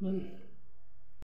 Well,